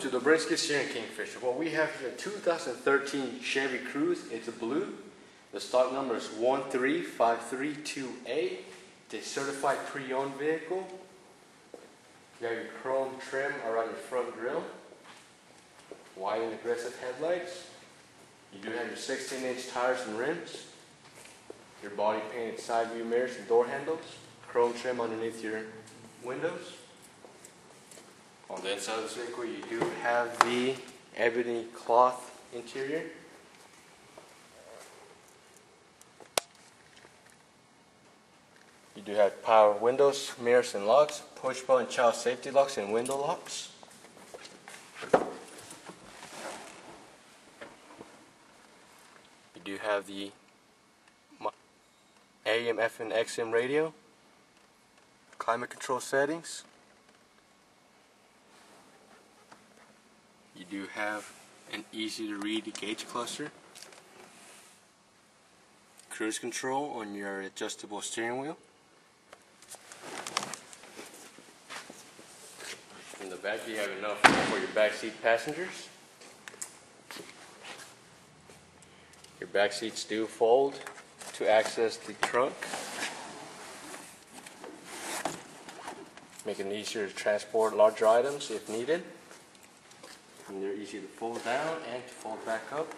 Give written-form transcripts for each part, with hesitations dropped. To Dobrinski's here in Kingfisher. Well, we have here a 2013 Chevy Cruze. It's a blue. The stock number is 13532A. It's a certified pre-owned vehicle. You have your chrome trim around your front grille. Wide and aggressive headlights. You do have your 16-inch tires and rims. Your body painted side view mirrors and door handles. Chrome trim underneath your windows. On the inside of this vehicle, you do have the ebony cloth interior. You do have power windows, mirrors and locks, push button child safety locks and window locks. You do have the AM, FM, XM radio, climate control settings. You do have an easy to read gauge cluster, cruise control on your adjustable steering wheel. In the back you have enough for your backseat passengers. Your back seats do fold to access the trunk, making it easier to transport larger items if needed. And they're easy to fold down and to fold back up.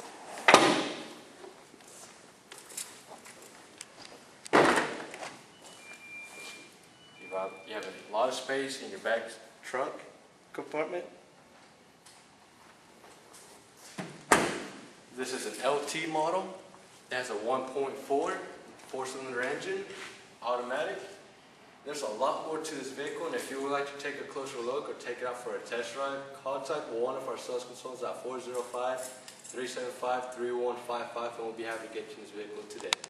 You have a lot of space in your back trunk compartment. This is an LT model. It has a 1.4 four-cylinder engine, automatic. There's a lot more to this vehicle, and if you would like to take a closer look or take it out for a test drive, contact one of our sales consultants at 405-375-3155, and we'll be happy to get you this vehicle today.